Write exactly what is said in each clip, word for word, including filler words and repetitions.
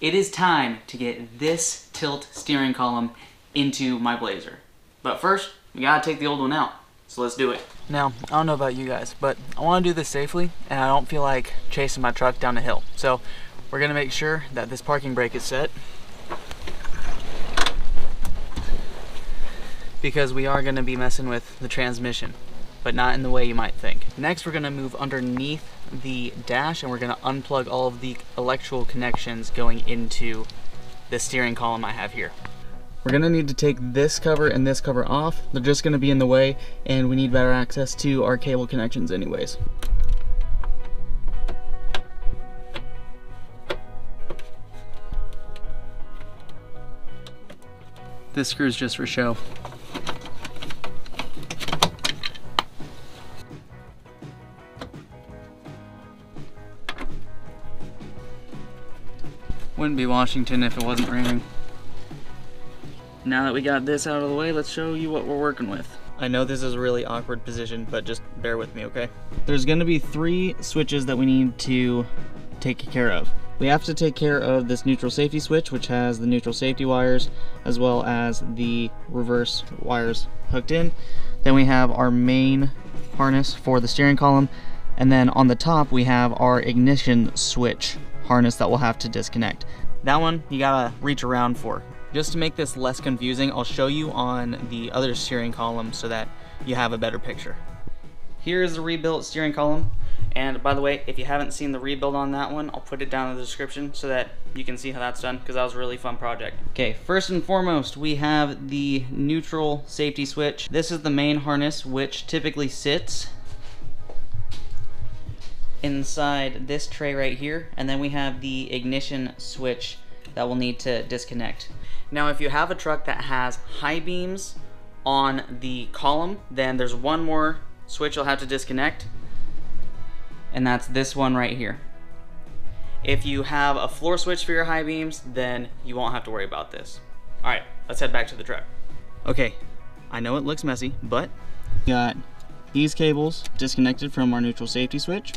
It is time to get this tilt steering column into my Blazer. But first, we gotta take the old one out. So let's do it. Now, I don't know about you guys, but I wanna do this safely and I don't feel like chasing my truck down a hill. So we're gonna make sure that this parking brake is set, because we are gonna be messing with the transmission, but not in the way you might think. Next, we're gonna move underneath the dash and we're gonna unplug all of the electrical connections going into the steering column I have here. We're gonna need to take this cover and this cover off. They're just gonna be in the way and we need better access to our cable connections anyways. This screw's just for show. Wouldn't be Washington if it wasn't raining. Now that we got this out of the way, let's show you what we're working with. I know this is a really awkward position, but just bear with me, okay? There's gonna be three switches that we need to take care of. We have to take care of this neutral safety switch, which has the neutral safety wires, as well as the reverse wires hooked in. Then we have our main harness for the steering column. And then on the top, we have our ignition switch harness that we'll have to disconnect. That one you gotta reach around for. Just to make this less confusing, I'll show you on the other steering column so that you have a better picture. Here is the rebuilt steering column, and by the way, if you haven't seen the rebuild on that one, I'll put it down in the description so that you can see how that's done, because that was a really fun project. Okay, first and foremost, we have the neutral safety switch. This is the main harness, which typically sits inside this tray right here, and then we have the ignition switch that we'll need to disconnect. Now, if you have a truck that has high beams on the column, then there's one more switch you'll have to disconnect, and that's this one right here. If you have a floor switch for your high beams, then you won't have to worry about this. All right, let's head back to the truck. Okay, I know it looks messy, but we got these cables disconnected from our neutral safety switch.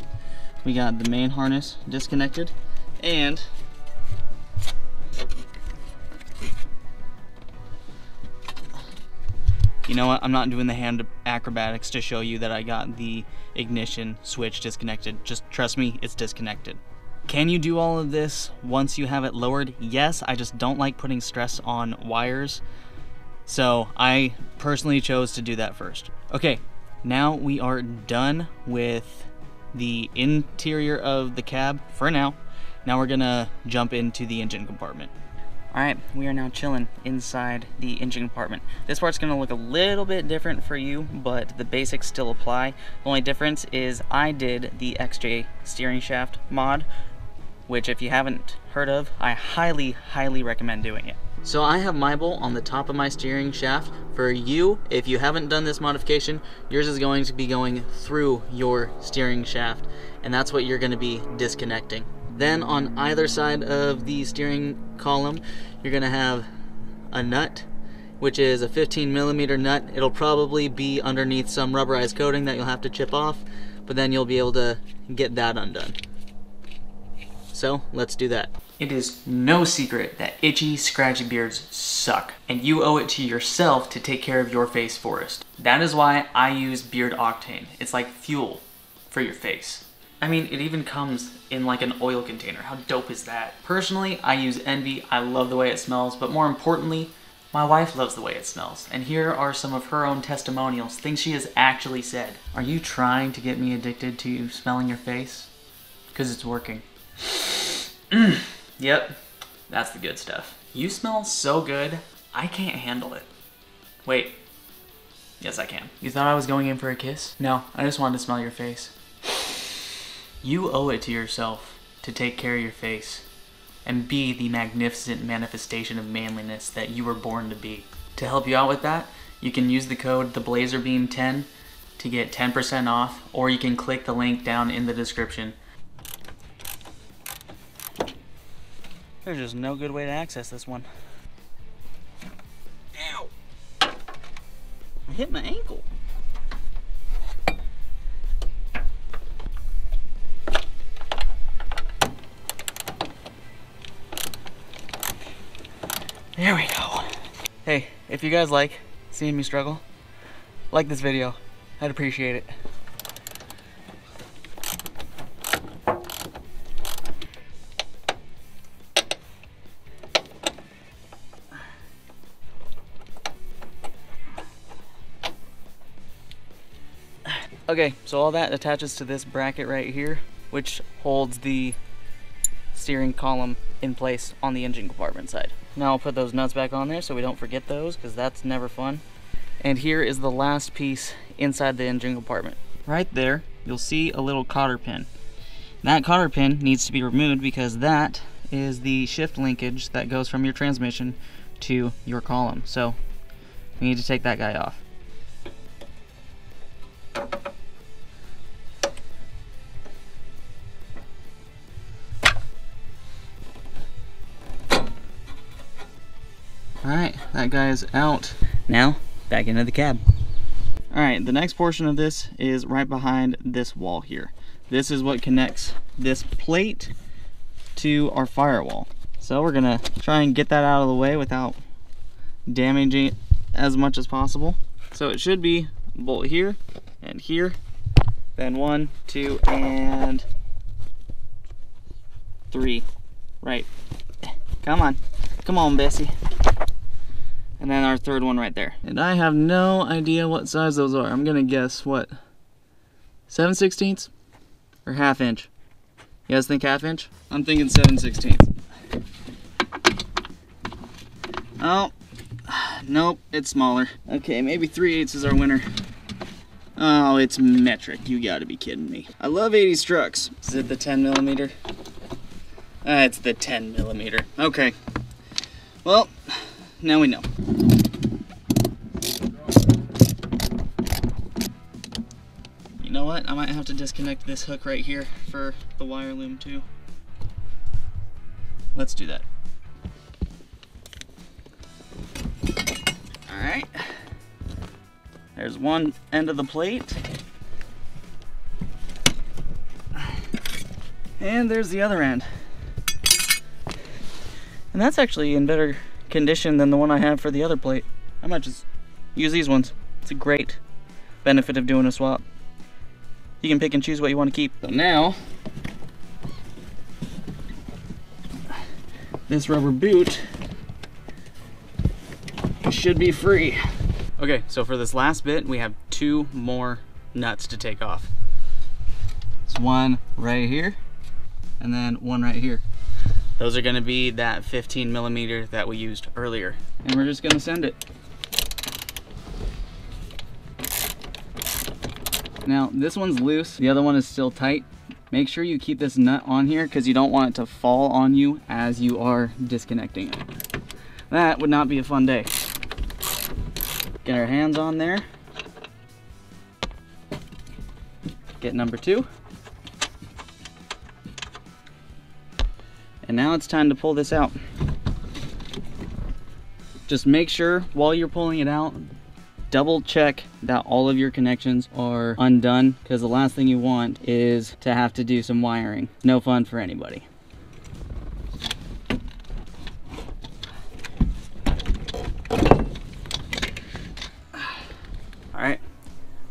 We got the main harness disconnected, and you know what, I'm not doing the hand acrobatics to show you that I got the ignition switch disconnected. Just trust me, it's disconnected. Can you do all of this once you have it lowered? Yes, I just don't like putting stress on wires, so I personally chose to do that first. Okay, now we are done with the interior of the cab for now. Now we're gonna jump into the engine compartment. All right, we are now chilling inside the engine compartment. This part's gonna look a little bit different for you, but the basics still apply. The only difference is I did the X J steering shaft mod, which if you haven't heard of, I highly, highly recommend doing it. So I have my bolt on the top of my steering shaft. For you, if you haven't done this modification, yours is going to be going through your steering shaft, and that's what you're gonna be disconnecting. Then on either side of the steering column, you're gonna have a nut, which is a fifteen millimeter nut. It'll probably be underneath some rubberized coating that you'll have to chip off, but then you'll be able to get that undone. So let's do that. It is no secret that itchy, scratchy beards suck, and you owe it to yourself to take care of your face forest. That is why I use Beard Octane. It's like fuel for your face. I mean, it even comes in like an oil container. How dope is that? Personally, I use Envy. I love the way it smells, but more importantly, my wife loves the way it smells. And here are some of her own testimonials, things she has actually said. Are you trying to get me addicted to smelling your face? Because it's working. Yep, that's the good stuff. You smell so good, I can't handle it. Wait, yes I can. You thought I was going in for a kiss? No, I just wanted to smell your face. You owe it to yourself to take care of your face and be the magnificent manifestation of manliness that you were born to be. To help you out with that, you can use the code the blazer beam ten to get ten percent off, or you can click the link down in the description. There's just no good way to access this one. Ow! I hit my ankle. There we go. Hey, if you guys like seeing me struggle, like this video. I'd appreciate it. Okay, so all that attaches to this bracket right here, which holds the steering column in place on the engine compartment side. Now I'll put those nuts back on there so we don't forget those, because that's never fun. And here is the last piece inside the engine compartment. Right there, you'll see a little cotter pin. That cotter pin needs to be removed because that is the shift linkage that goes from your transmission to your column. So we need to take that guy off. Alright, that guy is out. Now, back into the cab. Alright, the next portion of this is right behind this wall here. This is what connects this plate to our firewall. So we're gonna try and get that out of the way without damaging it as much as possible. So it should be a bolt here and here, then one, two, and three. Right. Come on. Come on, Bessie. And then our third one right there. And I have no idea what size those are. I'm gonna guess what, seven sixteenths or half inch? You guys think half inch? I'm thinking seven sixteenths. Oh, nope, it's smaller. Okay, maybe three eighths is our winner. Oh, it's metric, you gotta be kidding me. I love eighties trucks. Is it the ten millimeter? Uh, it's the ten millimeter, okay. Well, now we know. You know what? I might have to disconnect this hook right here for the wire loom too. Let's do that. All right. There's one end of the plate. And there's the other end. And that's actually in better condition than the one I have for the other plate. I might just use these ones. It's a great benefit of doing a swap. You can pick and choose what you want to keep. So now, this rubber boot should be free. Okay, so for this last bit, we have two more nuts to take off. It's one right here, and then one right here. Those are gonna be that fifteen millimeter that we used earlier. And we're just gonna send it. Now, this one's loose, the other one is still tight. Make sure you keep this nut on here because you don't want it to fall on you as you are disconnecting it. That would not be a fun day. Get our hands on there. Get number two. And now it's time to pull this out. Just make sure while you're pulling it out, double check that all of your connections are undone, because the last thing you want is to have to do some wiring. No fun for anybody. All right,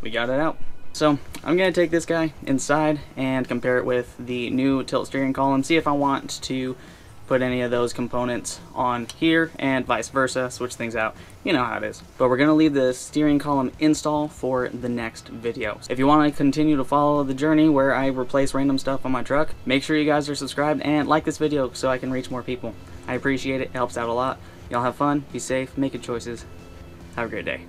we got it out. So I'm gonna take this guy inside and compare it with the new tilt steering column, see if I want to put any of those components on here and vice versa, switch things out, you know how it is. But we're gonna leave the steering column install for the next video. If you wanna continue to follow the journey where I replace random stuff on my truck, make sure you guys are subscribed and like this video so I can reach more people. I appreciate it, it helps out a lot. Y'all have fun, be safe, make good choices. Have a great day.